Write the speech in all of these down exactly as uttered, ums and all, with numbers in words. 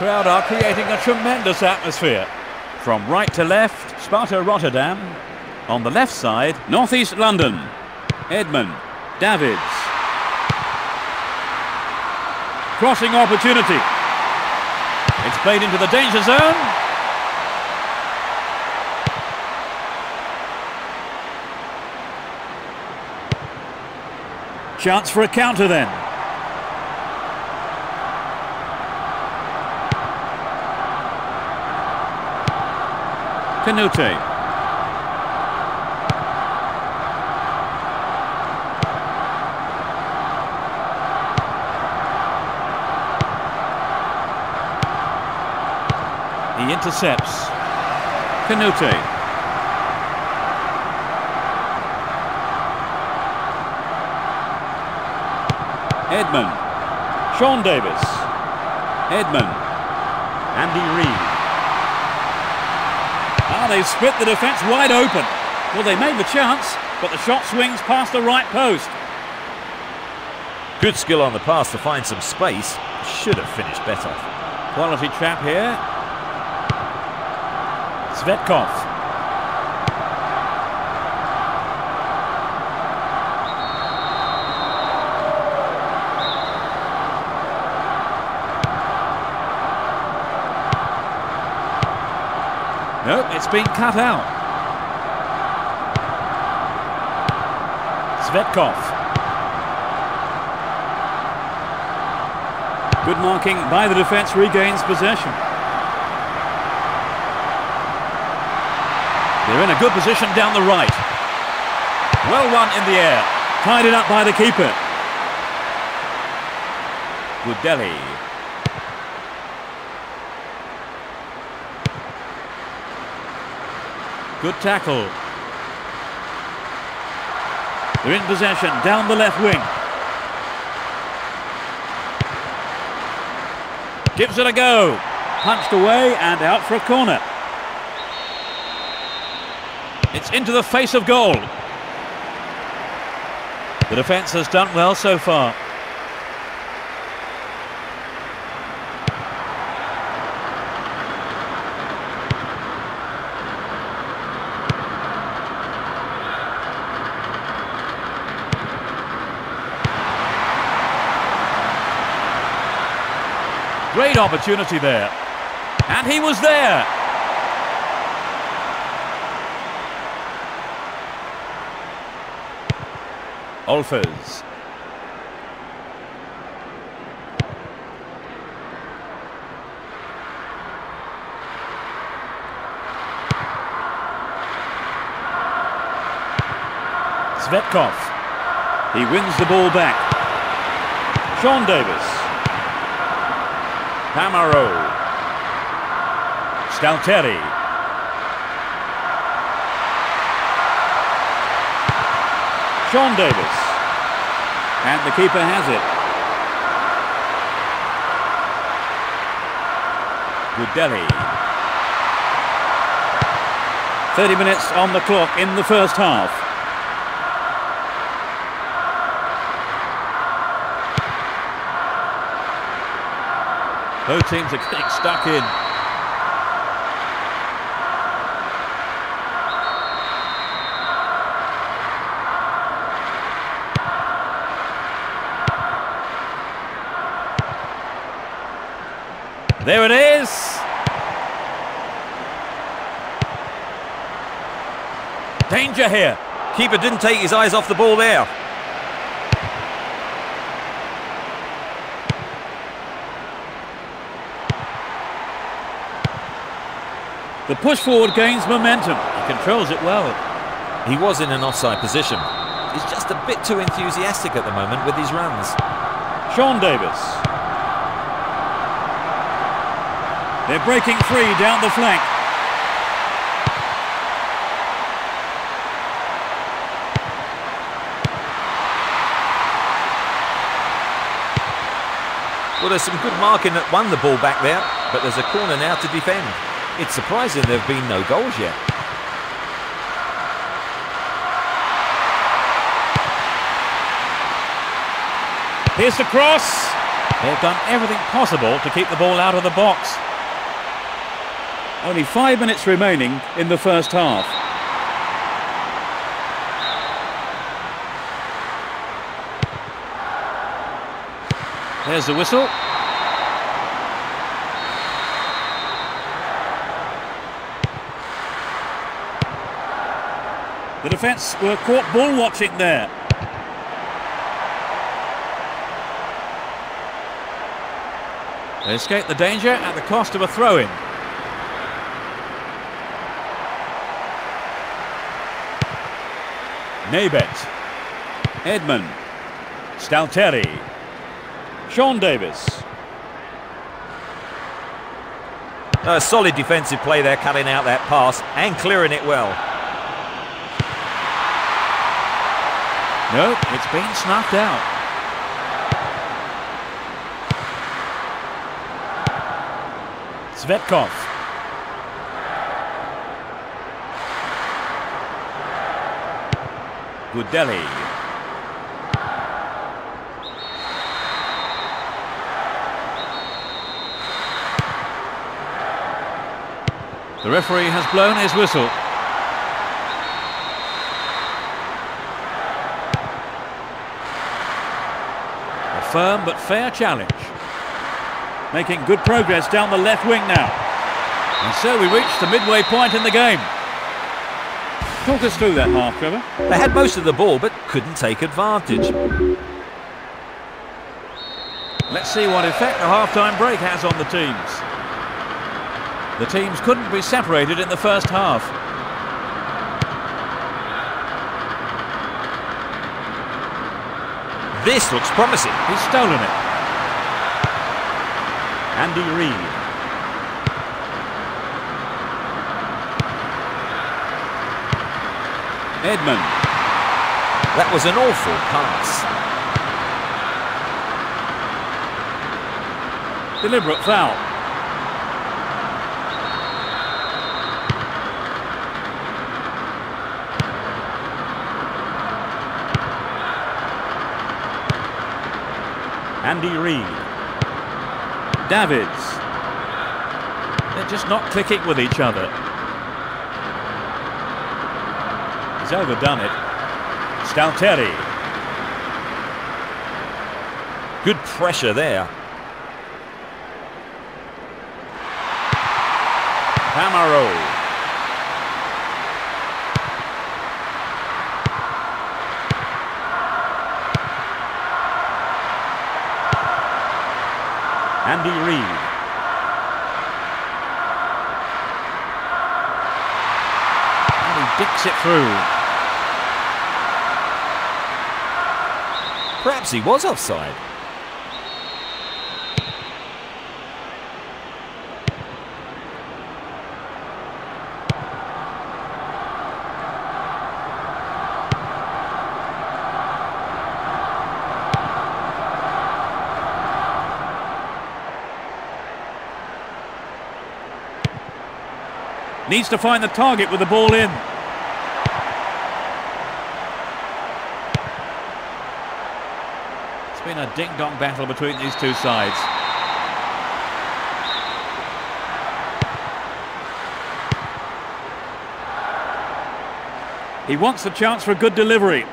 crowd are creating a tremendous atmosphere. From right to left, Sparta Rotterdam. On the left side, North East London. Edmund, Davids. Crossing opportunity. It's played into the danger zone. Chance for a counter then. Canute. He intercepts. Canute. Edmund, Sean Davis, Edmund, Andy Reid. Ah, they've split the defence wide open. Well, they made the chance, but the shot swings past the right post. Good skill on the pass to find some space. Should have finished better. Quality trap here. Tsvetkov. Nope, it's been cut out. Tsvetkov. Good marking by the defence, regains possession. They're in a good position down the right. Well run in the air. Tied it up by the keeper. Gudelj. Good tackle. They're in possession, down the left wing. Gives it a go. Punched away and out for a corner. It's into the face of goal. The defence has done well so far. Great opportunity there. And he was there. Olfers. Tsvetkov. He wins the ball back. Sean Davis. Pamaro. Stalteri. Sean Davis. And the keeper has it. Udelli. thirty minutes on the clock in the first half. Both teams are getting stuck in. There it is. Danger here. Keeper didn't take his eyes off the ball there. The push forward gains momentum. He controls it well. He was in an offside position. He's just a bit too enthusiastic at the moment with his runs. Sean Davis. They're breaking free down the flank. Well, there's some good marking that won the ball back there, but there's a corner now to defend. It's surprising there have been no goals yet. Here's the cross. They've done everything possible to keep the ball out of the box. Only five minutes remaining in the first half. There's the whistle. The defence were caught ball watching there. They escaped the danger at the cost of a throw-in. Nabet, Edmund, Stalteri, Sean Davis. A solid defensive play there, cutting out that pass and clearing it well. No, it's been snuffed out. Tsvetkov. Gudelj. The referee has blown his whistle. Firm but fair challenge. Making good progress down the left wing now. And so we reach the midway point in the game. Talk us through that half, Trevor. They had most of the ball but couldn't take advantage. Let's see what effect the half-time break has on the teams. The teams couldn't be separated in the first half. This looks promising. He's stolen it. Andy Reid. Edmund. That was an awful pass. Deliberate foul. Andy Reid. Davids. They're just not clicking with each other. He's overdone it. Stalteri. Good pressure there. Pamaro. Andy Reid. And he dicks it through. Perhaps he was offside. Needs to find the target with the ball in. It's been a ding-dong battle between these two sides. He wants the chance for a good delivery.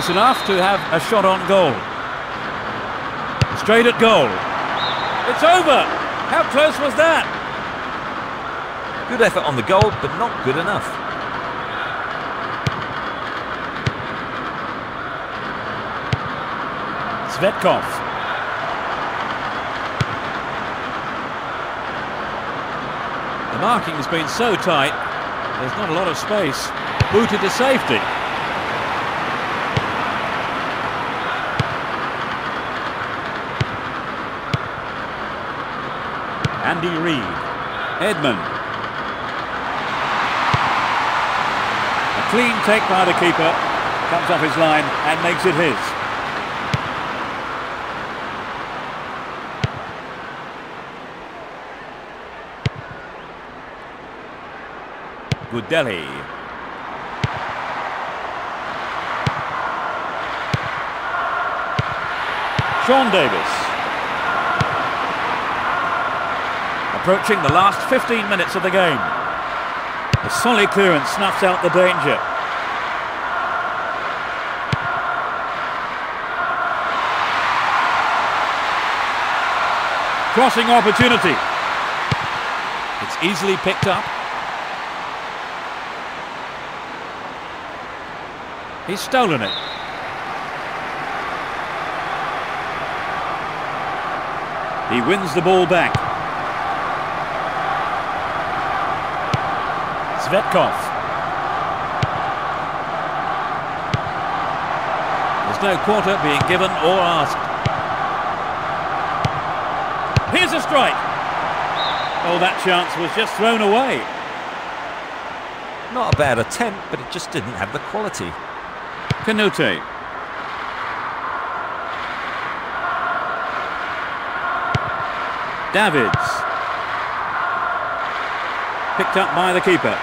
Close enough to have a shot on goal. Straight at goal. It's over! How close was that? Good effort on the goal, but not good enough. Tsvetkov. The marking has been so tight, there's not a lot of space. Booted to safety. Andy Reid, Edmund. A clean take by the keeper, comes off his line and makes it his. Gudelj. Sean Davis. Approaching the last fifteen minutes of the game. A solid clearance snuffs out the danger. Crossing opportunity. It's easily picked up. He's stolen it. He wins the ball back. Tsvetkov. There's no quarter being given or asked. Here's a strike. Oh, that chance was just thrown away. Not a bad attempt, but it just didn't have the quality. Canute. Davids. Picked up by the keeper.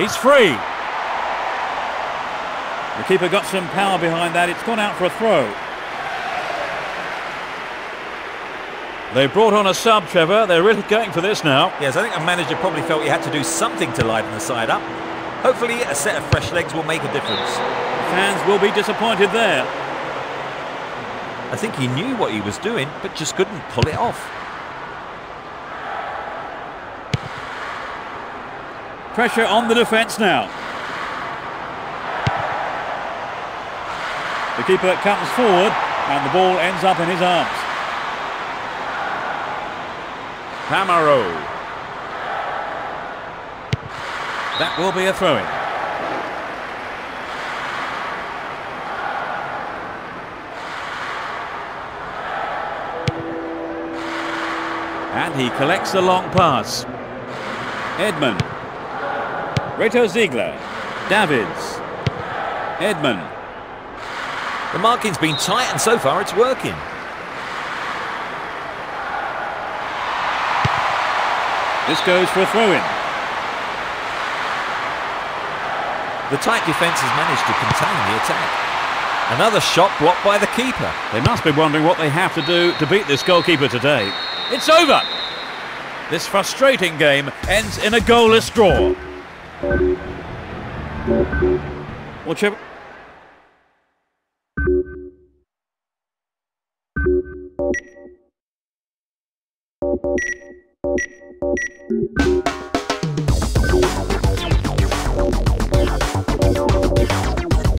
He's free. The keeper got some power behind that. It's gone out for a throw. They brought on a sub, Trevor. They're really going for this now. Yes, I think a manager probably felt he had to do something to liven the side up. Hopefully a set of fresh legs will make a difference. Fans will be disappointed there. I think he knew what he was doing, but just couldn't pull it off. Pressure on the defence now. The keeper comes forward and the ball ends up in his arms. Pamaro. That will be a throw-in. And he collects the long pass. Edmund. Reto Ziegler. Davids. Edmund. The marking's been tight and so far it's working. This goes for a throw-in. The tight defence has managed to contain the attack. Another shot blocked by the keeper. They must be wondering what they have to do to beat this goalkeeper today. It's over! This frustrating game ends in a goalless draw. Watch it. We'll be right back.